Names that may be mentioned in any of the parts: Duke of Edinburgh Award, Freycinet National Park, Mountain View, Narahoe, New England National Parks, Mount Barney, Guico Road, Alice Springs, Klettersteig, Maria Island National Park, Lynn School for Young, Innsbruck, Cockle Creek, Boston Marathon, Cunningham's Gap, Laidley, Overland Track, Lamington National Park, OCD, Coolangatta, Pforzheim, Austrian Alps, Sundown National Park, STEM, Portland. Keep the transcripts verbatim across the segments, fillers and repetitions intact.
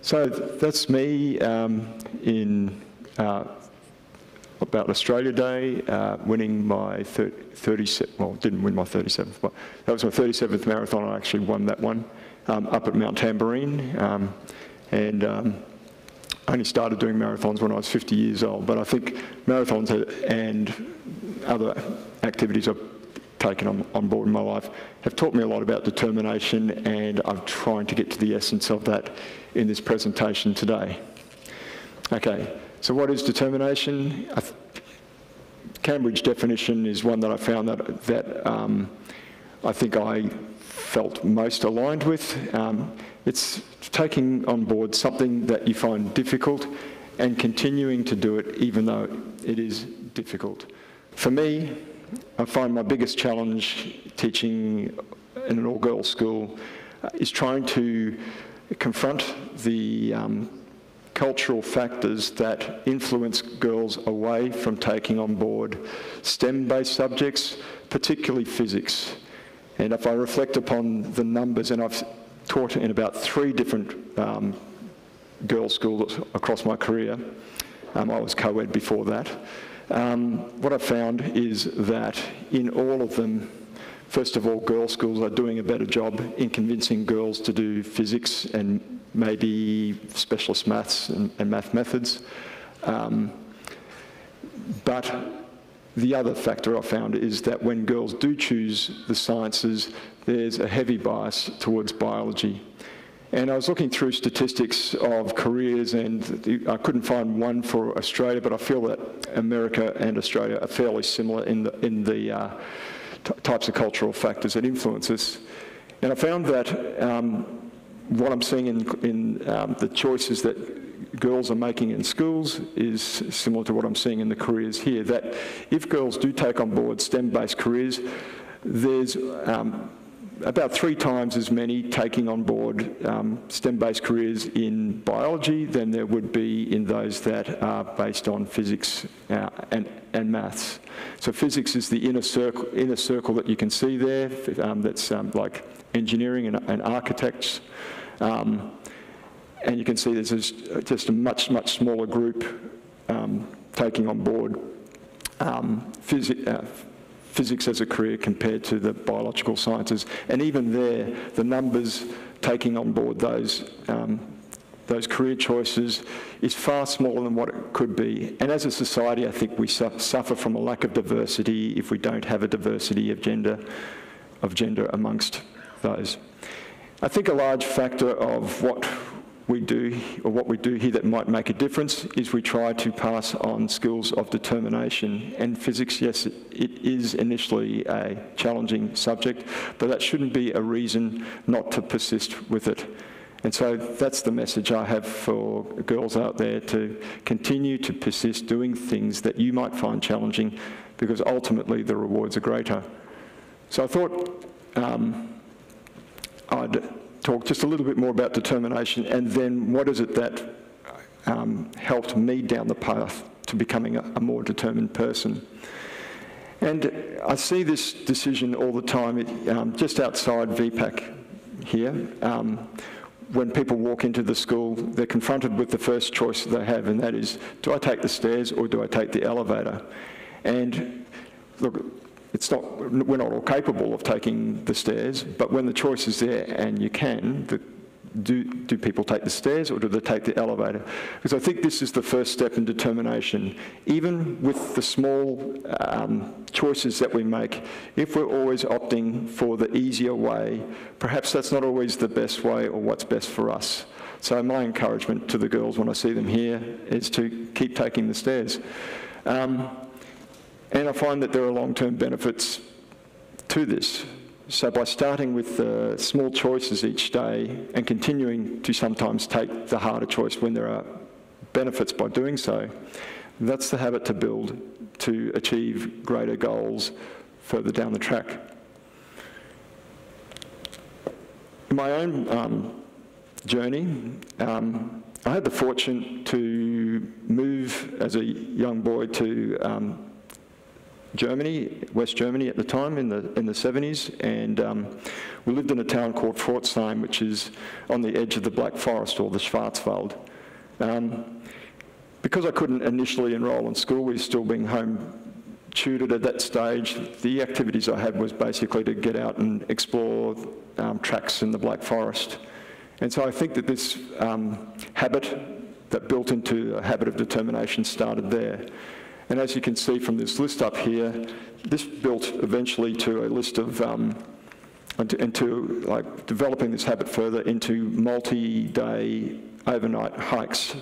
So that's me um, in uh, about Australia Day, uh, winning my thirty-seventh, well, didn't win my thirty-seventh, but that was my thirty-seventh marathon. I actually won that one um, up at Mount Tambourine. Um, and um, I only started doing marathons when I was fifty years old, but I think marathons and other activities I've taken on, on board in my life have taught me a lot about determination, and I'm trying to get to the essence of that in this presentation today. Okay. So what is determination? I th Cambridge definition is one that I found that, that um, I think I felt most aligned with. Um, it's taking on board something that you find difficult and continuing to do it even though it is difficult. For me, I find my biggest challenge teaching in an all-girls school uh, is trying to confront the um, cultural factors that influence girls away from taking on board STEM-based subjects, particularly physics. And if I reflect upon the numbers, and I've taught in about three different um, girls' schools across my career, um, I was co-ed before that, um, what I found is that in all of them, first of all, girls' schools are doing a better job in convincing girls to do physics and maybe specialist maths and, and math methods. Um, but the other factor I found is that when girls do choose the sciences, there's a heavy bias towards biology. And I was looking through statistics of careers, and the, I couldn't find one for Australia, but I feel that America and Australia are fairly similar in the, in the uh, types of cultural factors that influence us. And I found that um, what I'm seeing in, in um, the choices that girls are making in schools is similar to what I'm seeing in the careers here, that if girls do take on board STEM-based careers, there's um, about three times as many taking on board um, STEM-based careers in biology than there would be in those that are based on physics uh, and, and maths. So physics is the inner circle, inner circle that you can see there, um, that's um, like engineering and, and architects. Um, and you can see there's just a much, much smaller group um, taking on board um, phys uh, physics as a career compared to the biological sciences. And even there, the numbers taking on board those, um, those career choices is far smaller than what it could be. And as a society, I think we su suffer from a lack of diversity if we don't have a diversity of gender, of gender amongst those. I think a large factor of what we do, or what we do here that might make a difference, is we try to pass on skills of determination. And physics, yes, it, it is initially a challenging subject, but that shouldn't be a reason not to persist with it. And so that's the message I have for girls out there, to continue to persist doing things that you might find challenging, because ultimately the rewards are greater. So I thought, um, I'd talk just a little bit more about determination, and then what is it that um, helped me down the path to becoming a, a more determined person. And I see this decision all the time, it, um, just outside V PAC here. Um, when people walk into the school, they're confronted with the first choice they have, and that is, do I take the stairs or do I take the elevator? And look, It's not, we're not all capable of taking the stairs, but when the choice is there and you can, the, do, do people take the stairs or do they take the elevator? Because I think this is the first step in determination. Even with the small um, choices that we make, if we're always opting for the easier way, perhaps that's not always the best way or what's best for us. So my encouragement to the girls when I see them here is to keep taking the stairs. Um, And I find that there are long-term benefits to this. So by starting with uh, small choices each day and continuing to sometimes take the harder choice when there are benefits by doing so, that's the habit to build to achieve greater goals further down the track. In my own um, journey, um, I had the fortune to move as a young boy to um, Germany, West Germany at the time, in the in the seventies, and um, who lived in a town called Pforzheim, which is on the edge of the Black Forest, or the Schwarzwald. Um, because I couldn't initially enroll in school, we were still being home tutored at that stage. The activities I had was basically to get out and explore um, tracks in the Black Forest. And so I think that this um, habit that built into a habit of determination started there. And as you can see from this list up here, this built eventually to a list of, um, into like developing this habit further into multi-day overnight hikes.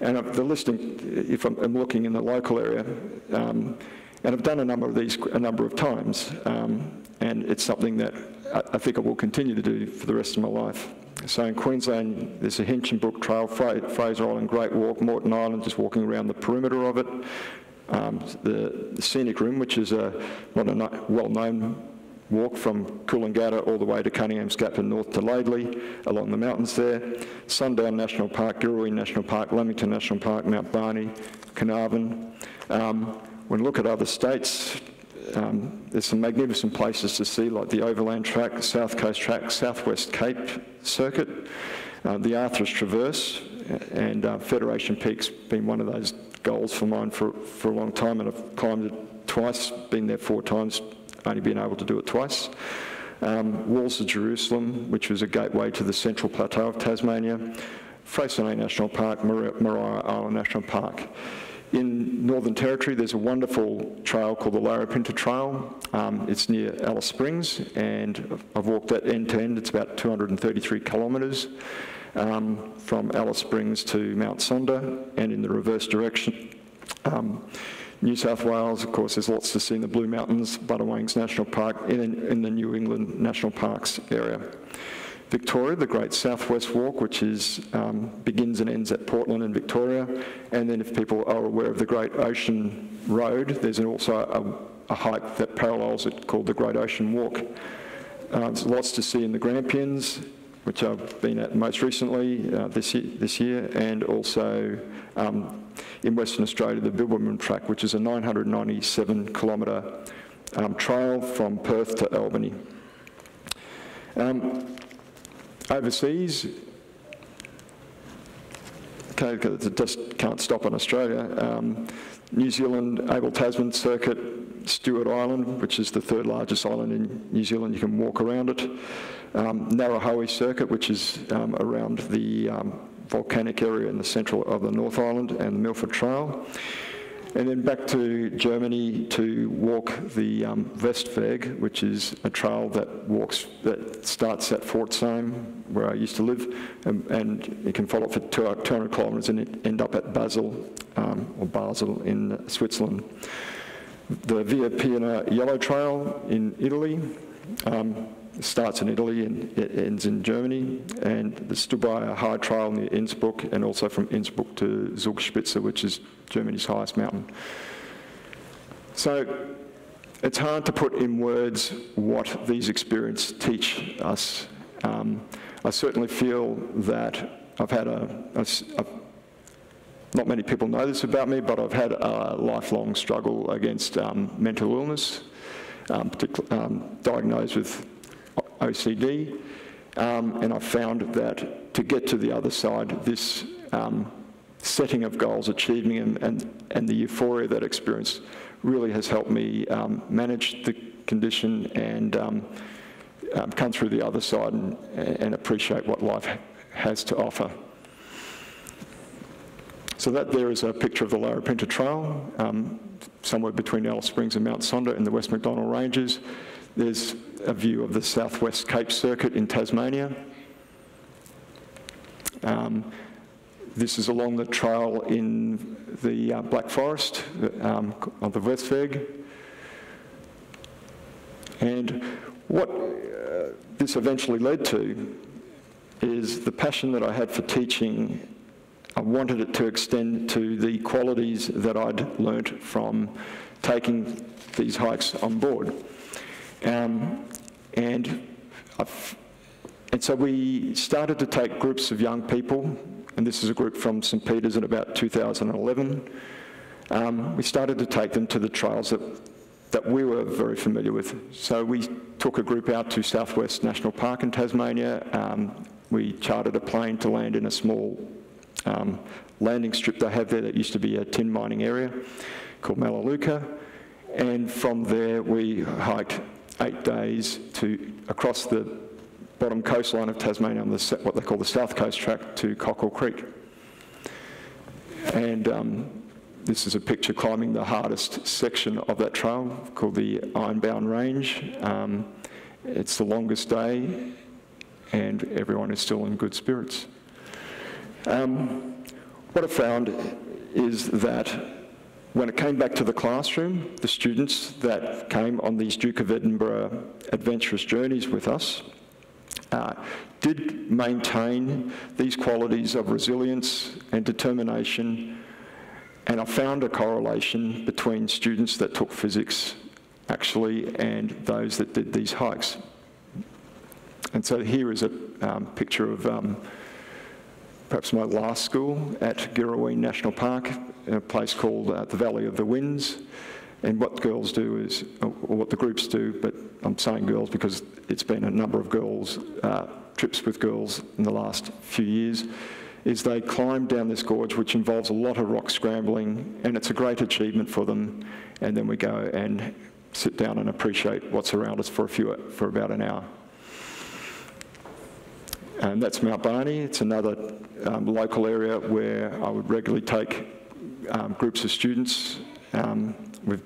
And I've, the listing, if I'm, I'm looking in the local area, um, and I've done a number of these a number of times, um, and it's something that I, I think I will continue to do for the rest of my life. So in Queensland, there's a Hinchinbrook Trail, Fraser Island Great Walk, Moreton Island, just walking around the perimeter of it. Um, the, the Scenic Rim, which is a, what a well-known walk from Coolangatta all the way to Cunningham's Gap and north to Laidley, along the mountains there. Sundown National Park, Girraween National Park, Lamington National Park, Mount Barney, Carnarvon. Um, when you look at other states, um, there's some magnificent places to see, like the Overland Track, South Coast Track, Southwest Cape Circuit, uh, the Arthur's Traverse, and uh, Federation Peak's been one of those goals for mine for, for a long time, and I've climbed it twice, been there four times, only been able to do it twice. Um, Walls of Jerusalem, which was a gateway to the central plateau of Tasmania, Freycinet National Park, Maria, Maria Island National Park. In Northern Territory, there's a wonderful trail called the Larapinta Trail. Um, it's near Alice Springs, and I've walked that end to end. It's about two hundred thirty-three kilometres um, from Alice Springs to Mount Sonder, and in the reverse direction. Um, New South Wales, of course, there's lots to see in the Blue Mountains, Butterwings National Park, in, in the New England National Parks area. Victoria, the Great Southwest Walk, which is, um, begins and ends at Portland in Victoria. And then if people are aware of the Great Ocean Road, there's also a, a hike that parallels it called the Great Ocean Walk. Uh, there's lots to see in the Grampians, which I've been at most recently uh, this, year, this year, and also um, in Western Australia, the Bilberman Track, which is a nine hundred ninety-seven kilometre um, trail from Perth to Albany. Um, overseas, okay, because it just can't stop on Australia. Um, New Zealand, Abel Tasman Circuit, Stewart Island, which is the third largest island in New Zealand, you can walk around it. Um, Narahoe Circuit, which is um, around the um, volcanic area in the central of the North Island, and the Milford Trail. And then back to Germany to walk the um, Westweg, which is a trail that walks that starts at Pforzheim, where I used to live, and, and you can follow it for two hundred kilometres and end up at Basel, um, or Basel in Switzerland. The Via Ferrata Yellow Trail in Italy. Um, starts in Italy and it ends in Germany, and the Stubaier High Trail near Innsbruck, and also from Innsbruck to Zugspitze, which is Germany's highest mountain. So it's hard to put in words what these experiences teach us. Um, I certainly feel that I've had a, a, a, not many people know this about me, but I've had a lifelong struggle against um, mental illness, um, um, diagnosed with O C D, um, and I found that to get to the other side, this um, setting of goals, achieving them, and, and the euphoria that experience really has helped me um, manage the condition and um, um, come through the other side and, and appreciate what life has to offer. So that there is a picture of the Larapinta Trail, um, somewhere between Alice Springs and Mount Sonder in the West McDonald Ranges. There's a view of the Southwest Cape Circuit in Tasmania. Um, this is along the trail in the uh, Black Forest um, on the Westweg. And what uh, this eventually led to is the passion that I had for teaching. I wanted it to extend to the qualities that I'd learnt from taking these hikes on board. Um, and, I've, and so we started to take groups of young people, and this is a group from Saint Peter's in about two thousand eleven. Um, we started to take them to the trails that that we were very familiar with. So we took a group out to South Coast National Park in Tasmania. Um, we chartered a plane to land in a small um, landing strip they have there that used to be a tin mining area called Melaleuca. And from there, we hiked eight days to across the bottom coastline of Tasmania on the, what they call the South Coast Track to Cockle Creek. And um, this is a picture climbing the hardest section of that trail called the Ironbound Range. Um, it's the longest day and everyone is still in good spirits. Um, what I found is that when it came back to the classroom, the students that came on these Duke of Edinburgh adventurous journeys with us uh, did maintain these qualities of resilience and determination, and I found a correlation between students that took physics actually and those that did these hikes. And so here is a um, picture of um, perhaps my last school at Girraween National Park, in a place called uh, the Valley of the Winds. And what girls do is, or what the groups do, but I'm saying girls because it's been a number of girls, uh, trips with girls in the last few years, is they climb down this gorge, which involves a lot of rock scrambling, and it's a great achievement for them. And then we go and sit down and appreciate what's around us for a few, for about an hour. And that's Mount Barney. It's another um, local area where I would regularly take um, groups of students. Um, We've,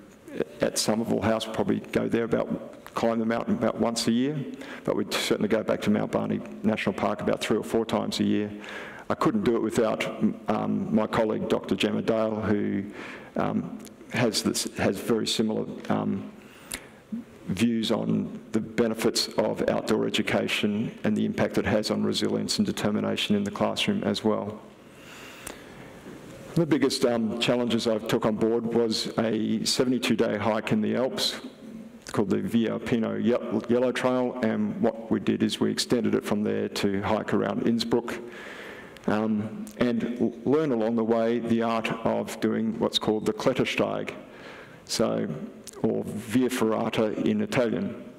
at Somerville House, probably go there about, climb the mountain about once a year, but we'd certainly go back to Mount Barney National Park about three or four times a year. I couldn't do it without um, my colleague, Doctor Gemma Dale, who um, has, this, has very similar um, views on the benefits of outdoor education and the impact it has on resilience and determination in the classroom as well. The biggest um, challenges I took on board was a seventy-two day hike in the Alps called the Via Pino Ye Yellow Trail, and what we did is we extended it from there to hike around Innsbruck um, and learn along the way the art of doing what's called the Klettersteig, so, or Via Ferrata in Italian.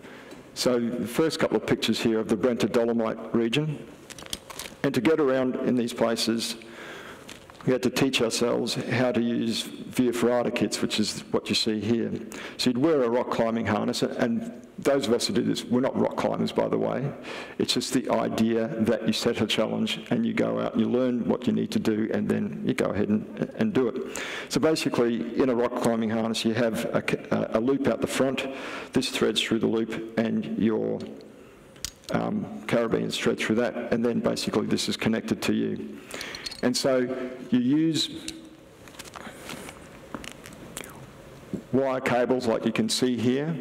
So the first couple of pictures here of the Brenta Dolomite region, and to get around in these places, we had to teach ourselves how to use Via Ferrata kits, which is what you see here. So you'd wear a rock climbing harness, and those of us who do this, we're not rock climbers, by the way. It's just the idea that you set a challenge and you go out and you learn what you need to do, and then you go ahead and, and do it. So basically, in a rock climbing harness, you have a, a loop out the front. This threads through the loop, and your um, carabines thread through that, and then basically this is connected to you. And so you use wire cables like you can see here.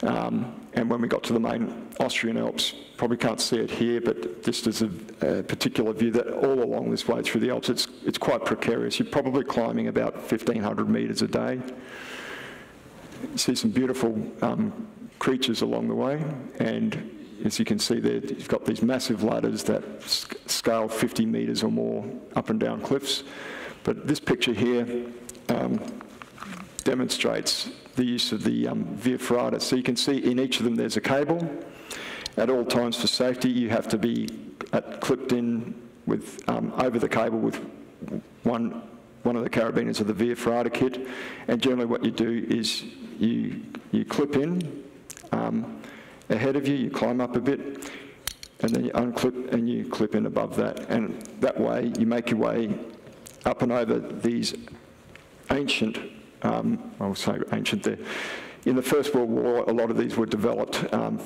Um, and when we got to the main Austrian Alps, probably can't see it here, but just as a, a particular view that all along this way through the Alps, it's, it's quite precarious. You're probably climbing about fifteen hundred metres a day. You see some beautiful um, creatures along the way, and as you can see there, you've got these massive ladders that scale fifty metres or more up and down cliffs. But this picture here um, demonstrates the use of the um, Via Ferrata. So you can see in each of them there's a cable. At all times for safety, you have to be at, clipped in with, um, over the cable with one, one of the carabiners of the Via Ferrata kit. And generally what you do is you, you clip in. Um, ahead of you, you climb up a bit, and then you unclip and you clip in above that. And that way, you make your way up and over these ancient, um, I'll say ancient there. In the First World War, a lot of these were developed um,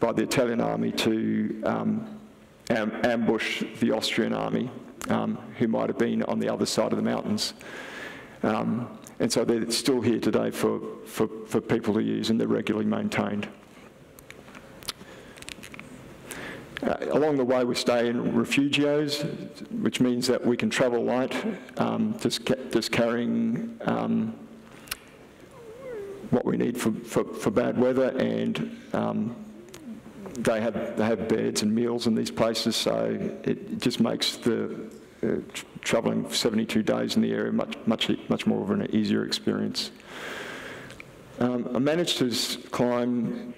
by the Italian army to um, am ambush the Austrian army, um, who might have been on the other side of the mountains. Um, and so they're still here today for, for, for people to use, and they're regularly maintained. Uh, along the way, we stay in refugios, which means that we can travel light, um, just, ca just carrying um, what we need for, for, for bad weather, and um, they, have, they have beds and meals in these places, so it just makes the uh, tr travelling seventy-two days in the area much, much, much more of an easier experience. Um, I managed to climb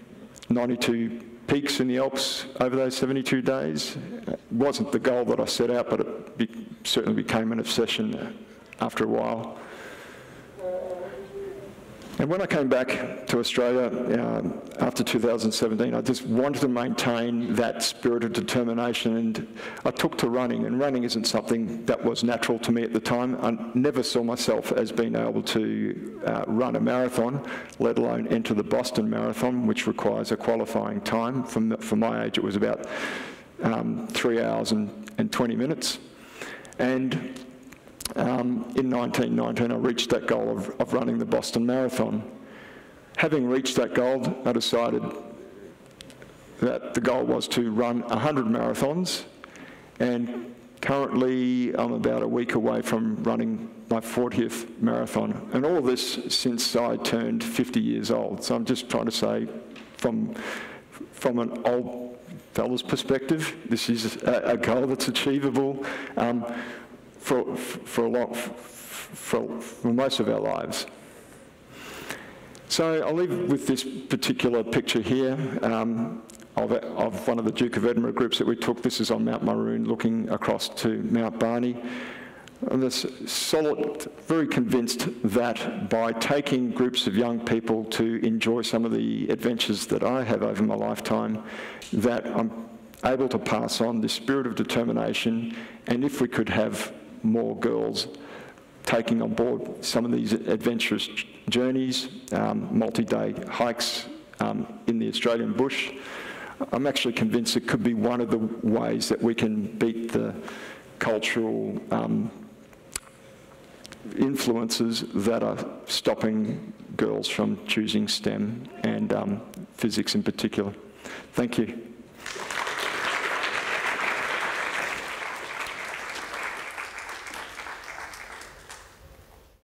ninety-two peaks in the Alps over those seventy-two days. It wasn't the goal that I set out, but it be certainly became an obsession after a while. And when I came back to Australia um, after two thousand seventeen, I just wanted to maintain that spirit of determination, and I took to running, and running isn't something that was natural to me at the time. I never saw myself as being able to uh, run a marathon, let alone enter the Boston Marathon, which requires a qualifying time. From the, for my age, it was about um, three hours and, and twenty minutes. And Um, in nineteen nineteen, I reached that goal of, of running the Boston Marathon. Having reached that goal, I decided that the goal was to run one hundred marathons, and currently I'm about a week away from running my fortieth marathon. And all this since I turned fifty years old. So I'm just trying to say, from, from an old fella's perspective, this is a, a goal that's achievable. Um, For, for, a lot, for, for most of our lives. So I'll leave with this particular picture here um, of, of one of the Duke of Edinburgh groups that we took. This is on Mount Maroon, looking across to Mount Barney. I'm solid, very convinced that by taking groups of young people to enjoy some of the adventures that I have over my lifetime, that I'm able to pass on this spirit of determination, and if we could have more girls taking on board some of these adventurous journeys, um, multi-day hikes um, in the Australian bush. I'm actually convinced it could be one of the ways that we can beat the cultural um, influences that are stopping girls from choosing STEM, and um, physics in particular. Thank you.